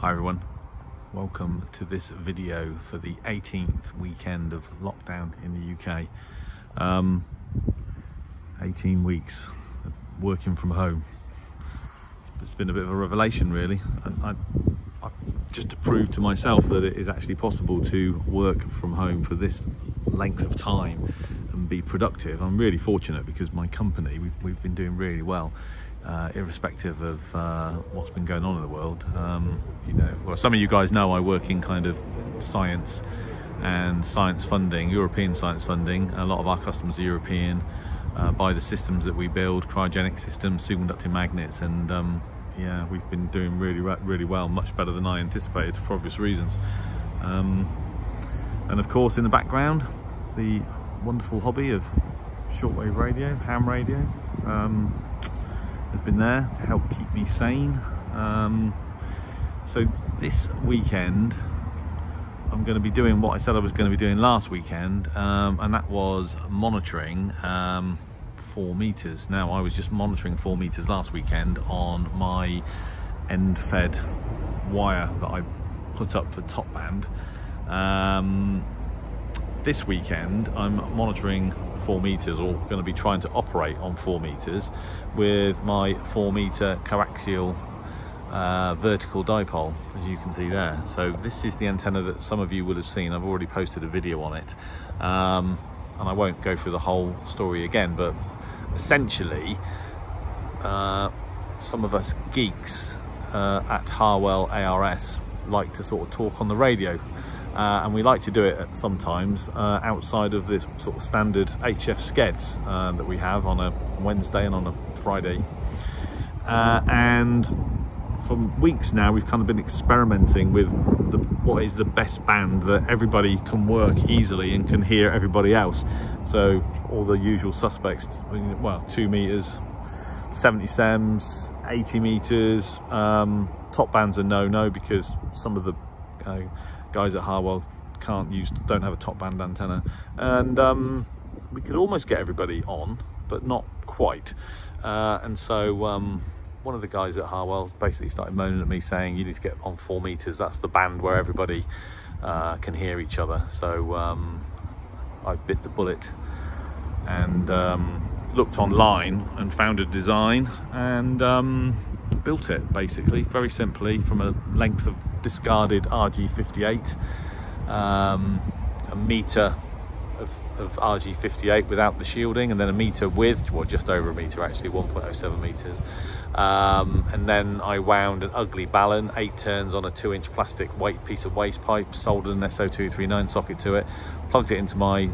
Hi everyone, welcome to this video for the 18th weekend of lockdown in the UK. 18 weeks of working from home. It's been a bit of a revelation really. I've just to prove to myself that it is actually possible to work from home for this length of time and be productive. I'm really fortunate because my company, we've been doing really well. Irrespective of what's been going on in the world, you know, well, some of you guys know I work in kind of science and science funding, European science funding. A lot of our customers are European. By the systems that we build, cryogenic systems, superconducting magnets, and yeah, we've been doing really well, much better than I anticipated for obvious reasons. And of course, in the background, the wonderful hobby of shortwave radio, ham radio. Has been there to help keep me sane. So this weekend I'm going to be doing what I said I was going to be doing last weekend, and that was monitoring 4 meters. Now, I was just monitoring 4 meters last weekend on my end fed wire that I put up for top band. This weekend I'm monitoring 4 meters, or going to be trying to operate on 4 meters with my 4 meter coaxial vertical dipole, as you can see there. So this is the antenna that some of you will have seen. I've already posted a video on it, and I won't go through the whole story again, but essentially some of us geeks at Harwell ARS like to sort of talk on the radio. And we like to do it sometimes outside of the sort of standard HF skeds that we have on a Wednesday and on a Friday. And for weeks now, we've kind of been experimenting with what is the best band that everybody can work easily and can hear everybody else. So all the usual suspects, well, 2 meters, 70 sems, 80 meters. Top bands are no-no because some of the guys at Harwell don't have a top band antenna, and we could almost get everybody on, but not quite. And so one of the guys at Harwell basically started moaning at me saying, you need to get on 4 meters, that's the band where everybody can hear each other. So I bit the bullet and looked online and found a design and built it, basically, very simply, from a length of discarded RG 58, a meter of RG 58 without the shielding, and then a meter with, well, just over a meter actually, 1.07 meters. And then I wound an ugly ballon, 8 turns on a 2-inch plastic piece of waste pipe, soldered an SO239 socket to it, plugged it into my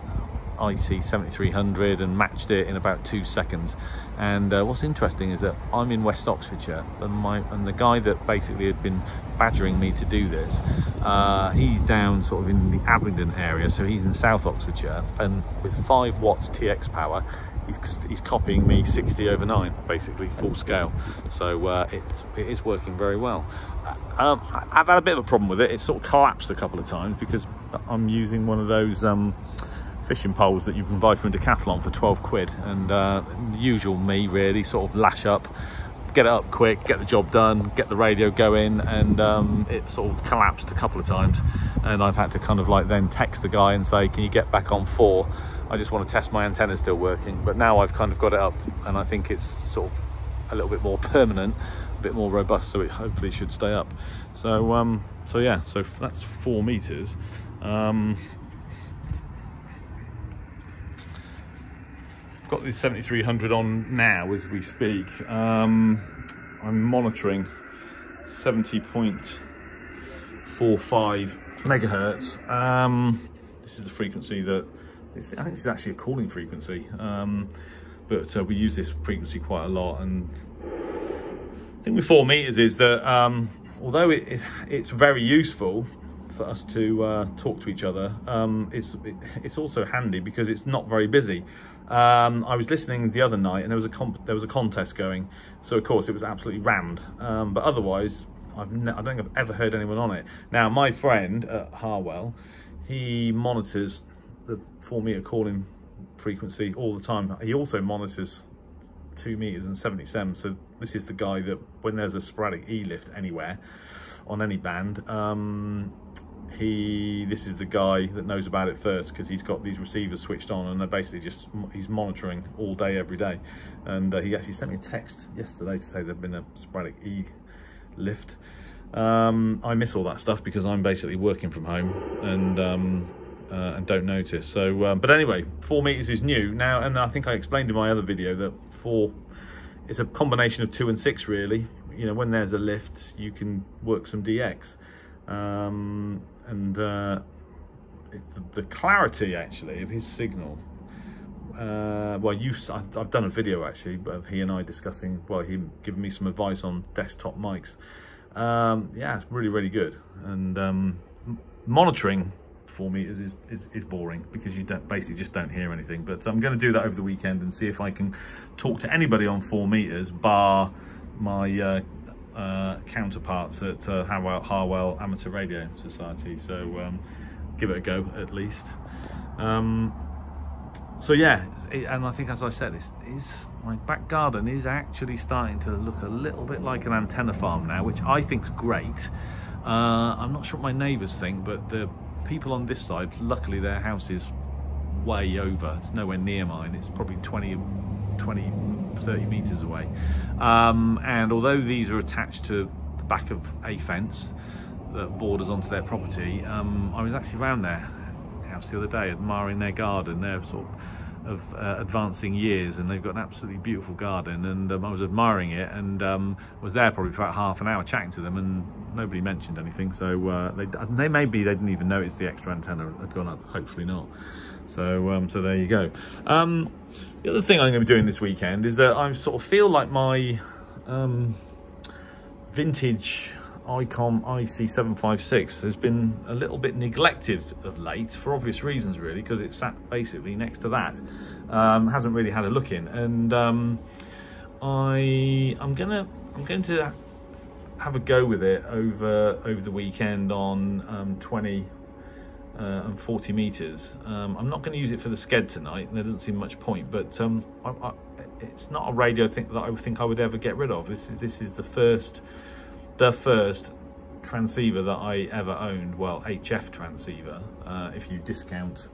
IC 7300 and matched it in about 2 seconds. And what's interesting is that I'm in West Oxfordshire, and the guy that basically had been badgering me to do this, he's down sort of in the Abingdon area, so he's in South Oxfordshire, and with 5 watts TX power he's copying me 60/9 basically, full scale. So it is working very well. I've had a bit of a problem with it. It's sort of collapsed a couple of times because I'm using one of those fishing poles that you can buy from Decathlon for 12 quid, and usual me really sort of lash up, get it up quick, get the job done, get the radio going, and it sort of collapsed a couple of times, and I've had to kind of like then text the guy and say, can you get back on 4? I just want to test my antenna still working. But now I've kind of got it up, and I think it's sort of a little bit more permanent, a bit more robust, so it hopefully should stay up. So so yeah, so that's 4 meters. Got this 7300 on now as we speak. I'm monitoring 70.45 megahertz. This is the frequency that I think it's actually a calling frequency, but we use this frequency quite a lot. And the thing with 4 meters is that although it's very useful for us to talk to each other, it's also handy because it's not very busy. I was listening the other night, and there was a contest going, so of course it was absolutely rammed. But otherwise, I don't think I've ever heard anyone on it. Now, my friend at Harwell, he monitors the 4 meter calling frequency all the time. He also monitors 2 meters and 70 sems, so This is the guy that when there's a sporadic E-lift anywhere on any band, this is the guy that knows about it first, because he's got these receivers switched on and they're basically just, he's monitoring all day, every day. And he actually sent me a text yesterday to say there'd been a sporadic E-lift. I miss all that stuff because I'm basically working from home and don't notice. So, but anyway, 4 meters is new now. And I think I explained in my other video that it's a combination of 2 and 6 really. You know, when there's a lift, you can work some DX. The clarity actually of his signal, well, I've done a video actually of he and I discussing, well, him giving me some advice on desktop mics. Yeah, it's really, really good. And monitoring 4 meters is boring because you basically just don't hear anything. But I'm going to do that over the weekend and see if I can talk to anybody on 4 meters, bar my counterparts at Harwell Amateur Radio Society. So give it a go at least. So yeah, and I think as I said, my back garden is actually starting to look a little bit like an antenna farm now, which I think's great. I'm not sure what my neighbours think, but the people on this side, luckily their house is way over. It's nowhere near mine. It's probably 20, 30 meters away, and although these are attached to the back of a fence that borders onto their property, I was actually round their house the other day admiring their garden. They're sort of advancing years and they've got an absolutely beautiful garden, and I was admiring it, and was there probably for about half an hour chatting to them, and nobody mentioned anything. So they maybe they didn't even notice the extra antenna had gone up, hopefully not. So so there you go. The other thing I'm going to be doing this weekend is that I sort of feel like my vintage ICOM IC756 has been a little bit neglected of late, for obvious reasons really, because it sat basically next to that. Hasn't really had a look in, and I'm going to have a go with it over the weekend on 20 and 40 meters. I'm not going to use it for the sked tonight, and there doesn't seem much point, but it's not a radio thing that I think I would ever get rid of. This is the first transceiver that I ever owned, well, HF transceiver, if you discount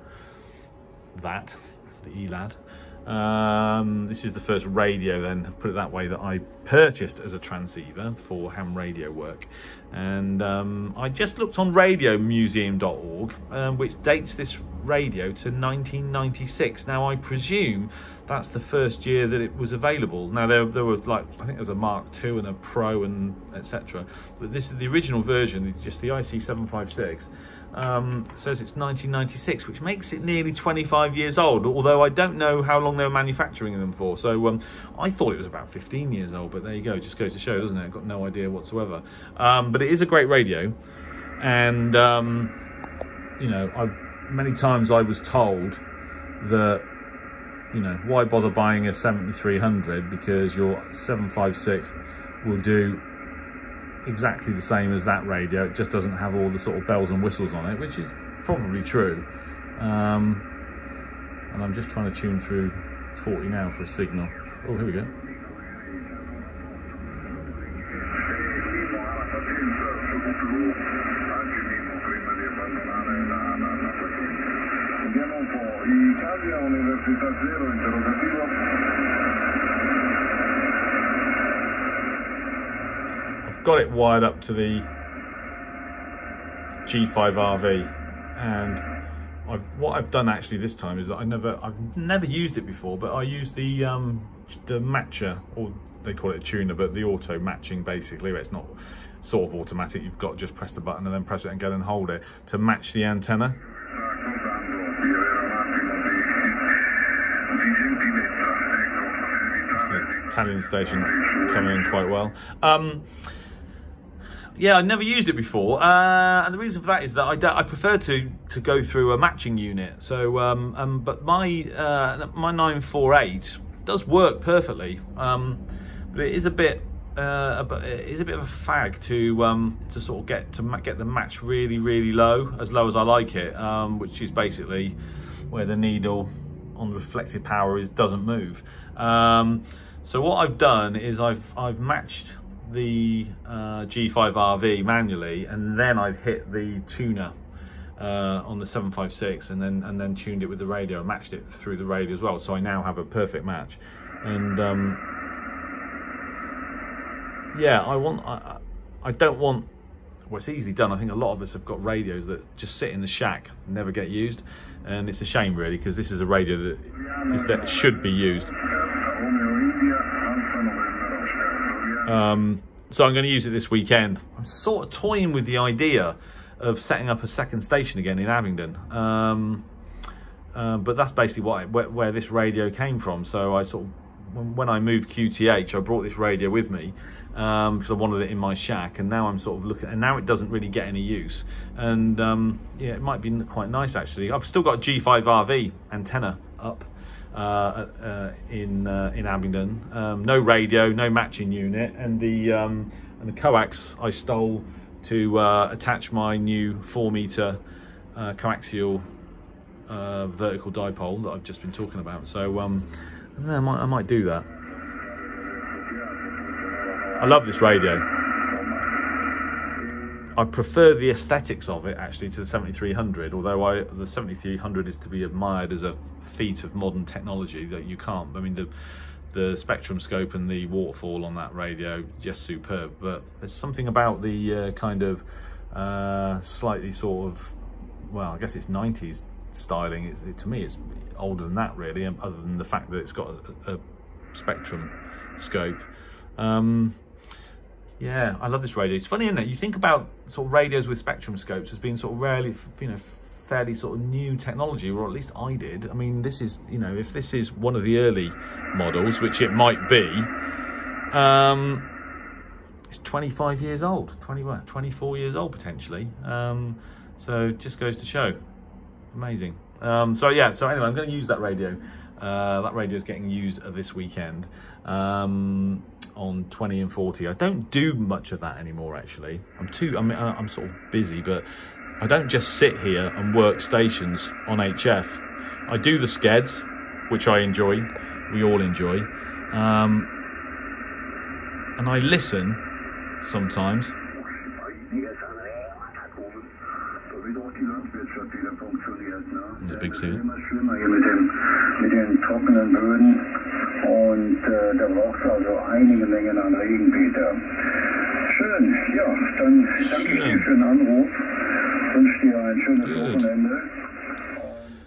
that, the ELAD. This is the first radio, then, put it that way, that I purchased as a transceiver for ham radio work. And I just looked on radiomuseum.org, which dates this radio to 1996. Now, I presume that's the first year that it was available. Now, there was, like, I think there was a Mark II and a Pro and etc. But this is the original version, just the IC756. Says it's 1996, which makes it nearly 25 years old, although I don't know how long they were manufacturing them for. So I thought it was about 15 years old, but there you go. It just goes to show, doesn't it? I've got no idea whatsoever. But it is a great radio, and you know, many times I was told that, you know, why bother buying a 7300, because your 756 will do exactly the same as that radio, it just doesn't have all the sort of bells and whistles on it, which is probably true. And I'm just trying to tune through 40 now for a signal. Oh, here we go. Got it wired up to the G5RV, and what I've done actually this time is that I've never used it before, but I used the matcher, or they call it a tuner, but the auto matching basically, where it's not sort of automatic. You've got to just press the button and then press it and go and hold it to match the antenna. That's the Italian station coming in quite well. Yeah, I'd never used it before, and the reason for that is that I prefer to go through a matching unit. So, but my 948 does work perfectly, but it is a bit of a fag to sort of get the match really, really low, as low as I like it, which is basically where the needle on reflective power is doesn't move. So what I've done is I've matched the G5RV manually, and then I've hit the tuner on the 756, and then tuned it with the radio and matched it through the radio as well. So I now have a perfect match. And yeah, I don't want, well, it's easily done. I think a lot of us have got radios that just sit in the shack and never get used, and it's a shame really, because this is a radio that should be used. So I'm going to use it this weekend. I'm sort of toying with the idea of setting up a second station again in Abingdon, but that's basically where this radio came from. So I sort of, when I moved QTH, I brought this radio with me because I wanted it in my shack, and now I'm sort of looking, and now it doesn't really get any use. And yeah, it might be quite nice actually. I've still got a G5RV antenna up in Abingdon. No radio, no matching unit, and the coax I stole to attach my new 4 meter coaxial vertical dipole that I've just been talking about. So I might do that. I love this radio. I prefer the aesthetics of it actually to the 7300, although the 7300 is to be admired as a feat of modern technology that you can't. I mean, the spectrum scope and the waterfall on that radio, just superb. But there's something about the kind of slightly sort of, well, I guess it's 90s styling. To me, it's older than that really, other than the fact that it's got a spectrum scope. Yeah, I love this radio. It's funny, isn't it? You think about sort of radios with spectrum scopes as being sort of rarely, you know, fairly sort of new technology, or at least I did. I mean, this is, you know, if this is one of the early models, which it might be, it's 25 years old, 24 years old potentially. So it just goes to show, amazing. So yeah, so anyway, I'm going to use that radio. That radio is getting used this weekend on 20 and 40. I don't do much of that anymore, actually. I'm sort of busy, but I don't just sit here and work stations on HF. I do the skeds, which I enjoy, we all enjoy. And I listen sometimes. There's a big seal.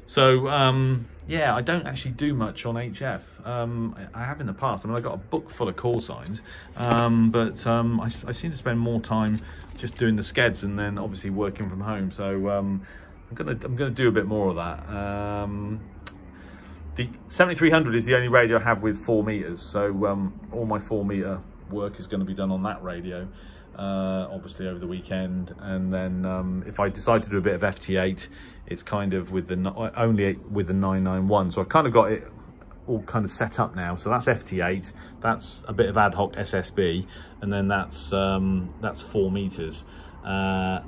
So, yeah, I don't actually do much on HF. I have in the past. I mean, I got a book full of call signs, but I seem to spend more time just doing the skeds and then obviously working from home. So I'm gonna do a bit more of that. The 7300 is the only radio I have with 4 meters, so all my 4 meter work is going to be done on that radio, obviously over the weekend. And then if I decide to do a bit of FT8, it's kind of with the only with the 991. So I've kind of got it all kind of set up now. So that's FT8, that's a bit of ad hoc SSB, and then that's 4 meters. 2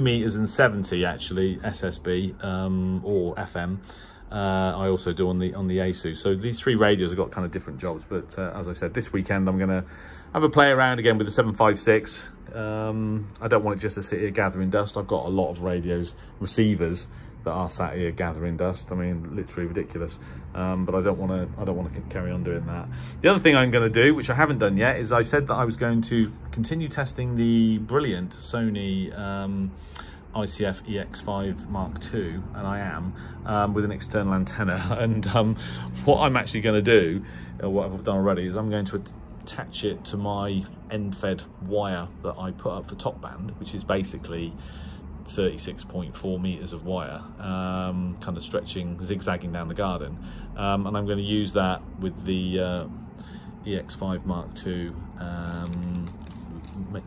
meters and 70 actually SSB or FM. I also do on the ASU. So these three radios have got kind of different jobs, but as I said, this weekend I'm gonna have a play around again with the 756. I don't want it just to sit here gathering dust. I've got a lot of radios, receivers that are sat here gathering dust. I mean, literally ridiculous. But I don't want to carry on doing that. The other thing I'm going to do, which I haven't done yet, is I said that I was going to continue testing the brilliant Sony ICF-EX5 Mark II, and I am, with an external antenna. And what I'm actually going to do, or what I've done already, is I'm going to attach it to my end-fed wire that I put up for top band, which is basically 36.4 meters of wire, kind of stretching, zigzagging down the garden. And I'm going to use that with the EX5 Mark II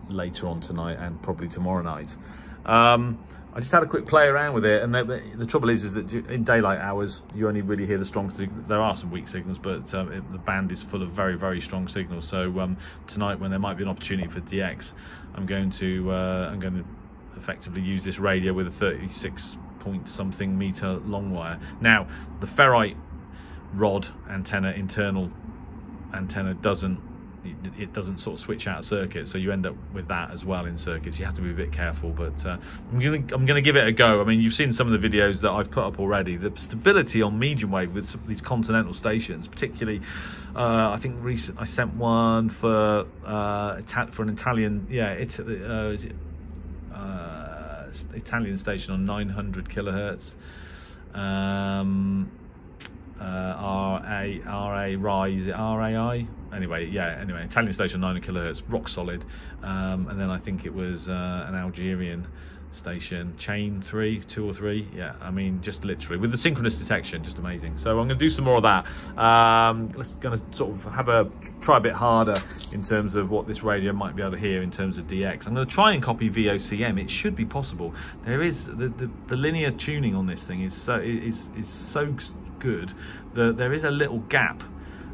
later on tonight and probably tomorrow night. I just had a quick play around with it, and the trouble is that in daylight hours you only really hear the strong signals. There are some weak signals, but the band is full of very, very strong signals. So tonight, when there might be an opportunity for DX, I'm going to effectively use this radio with a 36 point something meter long wire. Now the ferrite rod antenna, internal antenna doesn't sort of switch out of circuit, so you end up with that as well in circuits. You have to be a bit careful, but I'm gonna give it a go. I mean, you've seen some of the videos that I've put up already. The stability on medium wave with some of these continental stations, particularly I think recent I sent one for an Italian, yeah, it's Italian station on 900 kilohertz, RAI. Anyway, yeah. Anyway, Italian station 9 kilohertz, rock solid. And then I think it was an Algerian station, chain 2 or 3. Yeah, I mean, just literally with the synchronous detection, just amazing. So I'm going to do some more of that. Let's going to sort of try a bit harder in terms of what this radio might be able to hear in terms of DX. I'm going to try and copy VOCM. It should be possible. There is the linear tuning on this thing is so good that there is a little gap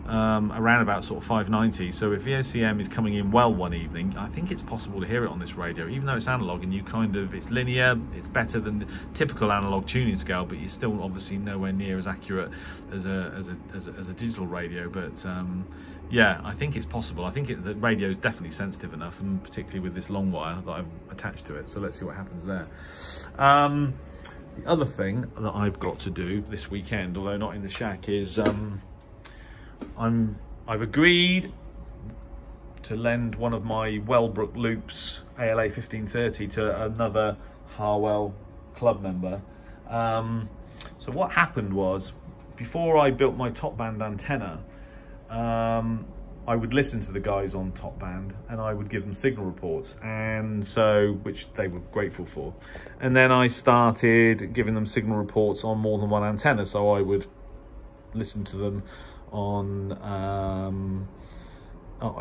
around about sort of 590. So if VOCM is coming in well one evening, I think it's possible to hear it on this radio, even though it's analog and you kind of, it's linear, it's better than the typical analog tuning scale, but you're still obviously nowhere near as accurate as a digital radio. But yeah, I think it's possible. I think the radio is definitely sensitive enough, and particularly with this long wire that I've attached to it. So let's see what happens there. The other thing that I've got to do this weekend, although not in the shack, is I've agreed to lend one of my Wellbrook loops, ALA 1530, to another Harwell club member. So what happened was, before I built my top band antenna, I would listen to the guys on top band and I would give them signal reports, and so, which they were grateful for. And then I started giving them signal reports on more than one antenna. So I would listen to them on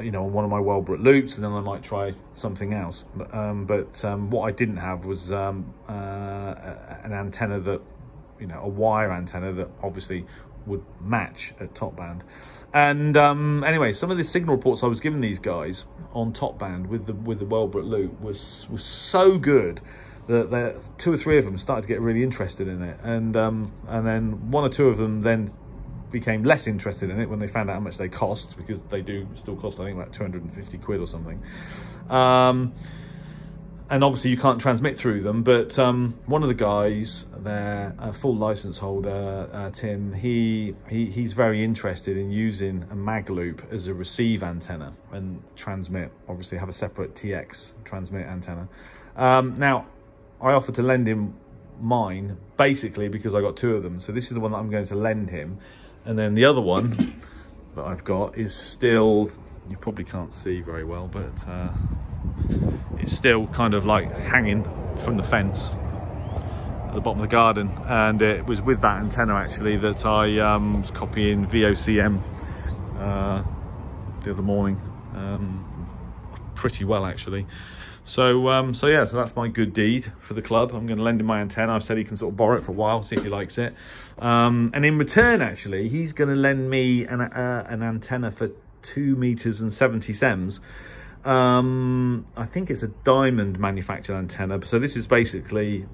you know, on one of my Wellbrook loops, and then I might try something else. But what I didn't have was an antenna that, you know, a wire antenna that obviously would match at top band. And anyway, some of the signal reports I was giving these guys on top band with the Wellbrook loop was so good that 2 or 3 of them started to get really interested in it, and then 1 or 2 of them then became less interested in it when they found out how much they cost, because they do still cost, I think, like 250 quid or something. And obviously you can't transmit through them, but one of the guys there, a full license holder, Tim, he's very interested in using a mag loop as a receive antenna and transmit, obviously have a separate TX transmit antenna. Now, I offered to lend him mine, basically because I got 2 of them. So this is the one that I'm going to lend him. And then the other one that I've got is still, you probably can't see very well, but it's still kind of like hanging from the fence at the bottom of the garden. And it was with that antenna actually that I was copying VOCM the other morning, pretty well actually. So so yeah, so that's my good deed for the club. I'm going to lend him my antenna. I've said he can sort of borrow it for a while, see if he likes it. And in return, actually, he's going to lend me an antenna for 2 meters and 70 sems. I think it's a diamond manufactured antenna. So this is basically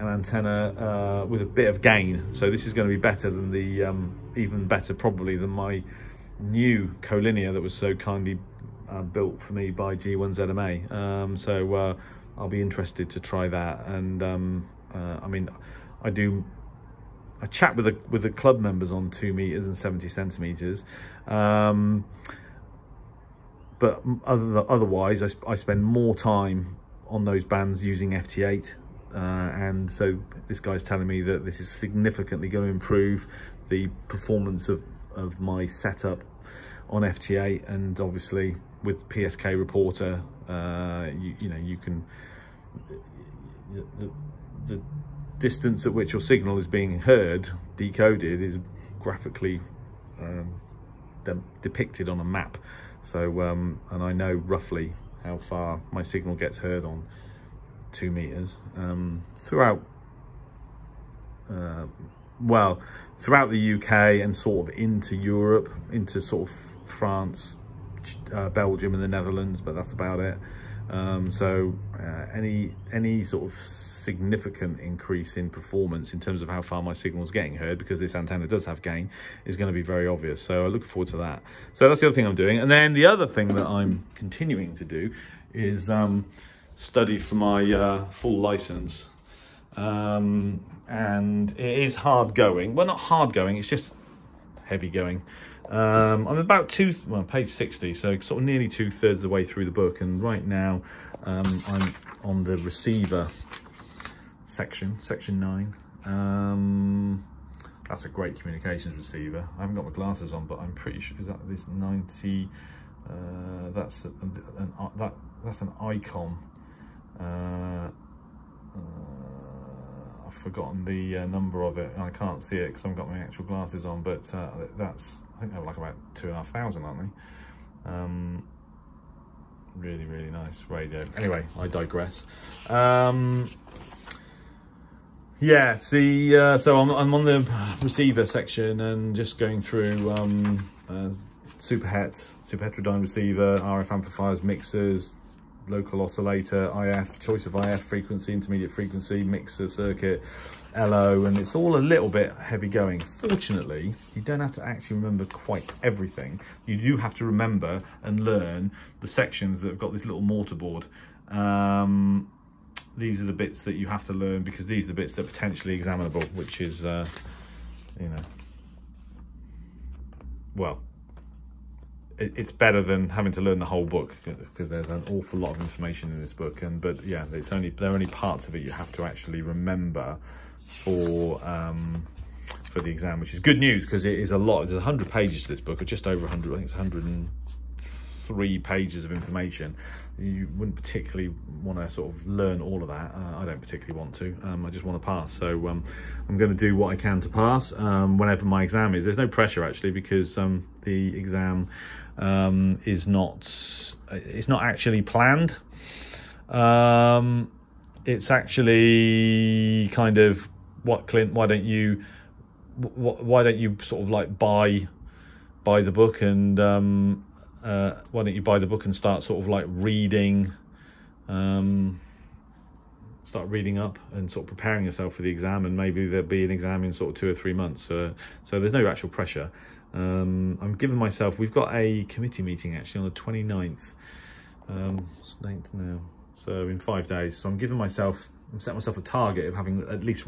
an antenna with a bit of gain. So this is going to be better than the even better probably than my new collinear that was so kindly built for me by G1ZMA. So I'll be interested to try that. And I mean, I chat with the club members on 2 meters and 70 centimeters, but otherwise I spend more time on those bands using FT8, and so this guy's telling me that this is significantly going to improve the performance of my setup on FT8. And obviously with PSK Reporter, you know, you can, the distance at which your signal is being heard, decoded, is graphically depicted on a map. So, and I know roughly how far my signal gets heard on 2 meters throughout, well, throughout the UK and sort of into Europe, into sort of France, Belgium and the Netherlands, but that's about it. So any sort of significant increase in performance in terms of how far my signal is getting heard, because this antenna does have gain, is going to be very obvious. So I look forward to that. So that's the other thing I'm doing. And then the other thing that I'm continuing to do is study for my full license. And it is hard going. Well, not hard going, it's just heavy going. I'm about page 60, so sort of nearly 2/3 of the way through the book, and right now I'm on the receiver section, section 9. That's a great communications receiver. I haven't got my glasses on, but I'm pretty sure is that this 90. That's an ICOM. I've forgotten the number of it, and I can't see it because I haven't got my actual glasses on, but that's, I think they're like about 2,500, aren't they? Really, really nice radio. Anyway, I digress. Yeah, see, so I'm on the receiver section and just going through Superhet, super heterodyne receiver, RF amplifiers, mixers, local oscillator, IF, choice of IF frequency, intermediate frequency, mixer circuit, LO, and it's all a little bit heavy going. Fortunately, you don't have to actually remember quite everything. You do have to remember and learn the sections that have got this little mortarboard. These are the bits that you have to learn, because these are the bits that are potentially examinable, which is, you know, well, it's better than having to learn the whole book, because there's an awful lot of information in this book. And but yeah, it's only, there are only parts of it you have to actually remember for the exam, which is good news, because it is a lot. There's 100 pages to this book, or just over 100. I think it's 103 pages of information. You wouldn't particularly want to sort of learn all of that. I don't particularly want to. I just want to pass. So I'm going to do what I can to pass whenever my exam is. There's no pressure, actually, because the exam is not actually planned. It's actually kind of, what, Clint, why don't you sort of like buy the book, and why don't you buy the book and start sort of like reading, start reading up and sort of preparing yourself for the exam, and maybe there'll be an exam in sort of 2 or 3 months. So there's no actual pressure. I'm giving myself, we've got a committee meeting actually on the 29th, what's the date now? So in 5 days. So I'm giving myself, I'm setting myself a target of having at least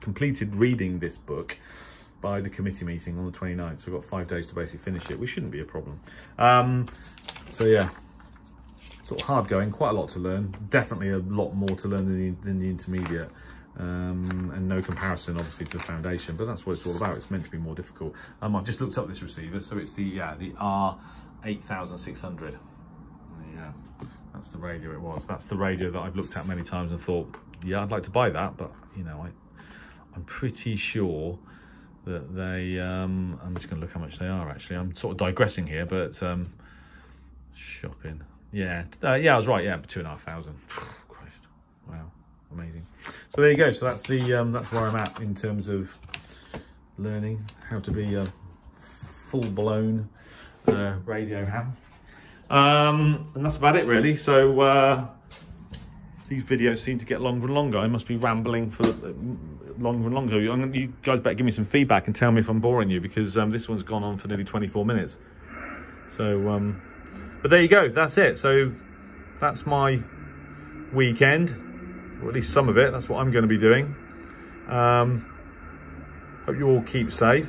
completed reading this book by the committee meeting on the 29th. So we've got 5 days to basically finish it, which shouldn't be a problem. So yeah, sort of hard going, quite a lot to learn. Definitely a lot more to learn than the intermediate. And no comparison, obviously, to the foundation, but that's what it's all about. It's meant to be more difficult. I've just looked up this receiver, so it's the R8600. Yeah, that's the radio it was. That's the radio that I've looked at many times and thought, yeah, I'd like to buy that, but, you know, I'm pretty sure that they, I'm just going to look how much they are, actually. I'm sort of digressing here, but shopping. Yeah, yeah, I was right. Yeah, 2,500. Christ, wow, amazing. So there you go. So that's the that's where I'm at in terms of learning how to be a full-blown radio ham. And that's about it, really. So these videos seem to get longer and longer. I must be rambling for longer and longer. You guys better give me some feedback and tell me if I'm boring you, because this one's gone on for nearly 24 minutes. So, but there you go, that's it. So that's my weekend, or at least some of it. That's what I'm going to be doing. Hope you all keep safe.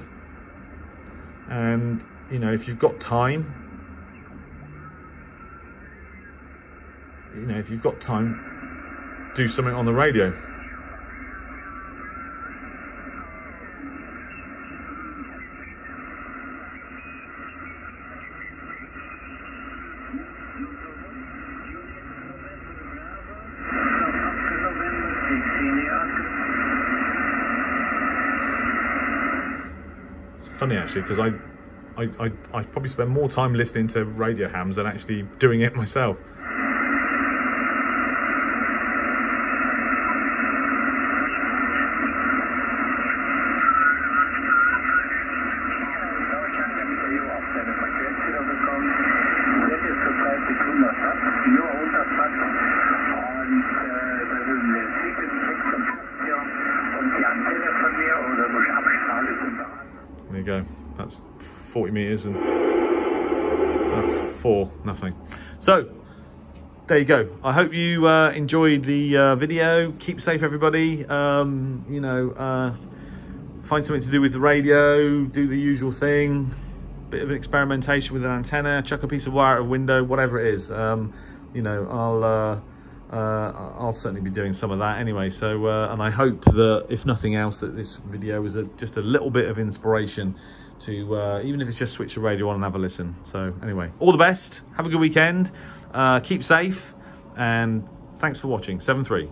And, you know, if you've got time, do something on the radio. Funny, actually, because I probably spend more time listening to radio hams than actually doing it myself. that's 40 meters and that's 4 nothing. So there you go. I hope you enjoyed the video. Keep safe, everybody. You know, find something to do with the radio, do the usual thing, bit of experimentation with an antenna, chuck a piece of wire at a window, whatever it is. You know, I'll certainly be doing some of that anyway. So, and I hope that, if nothing else, that this video is just a little bit of inspiration to, even if it's just switch the radio on and have a listen. So anyway, all the best. Have a good weekend. Keep safe, and thanks for watching. 73.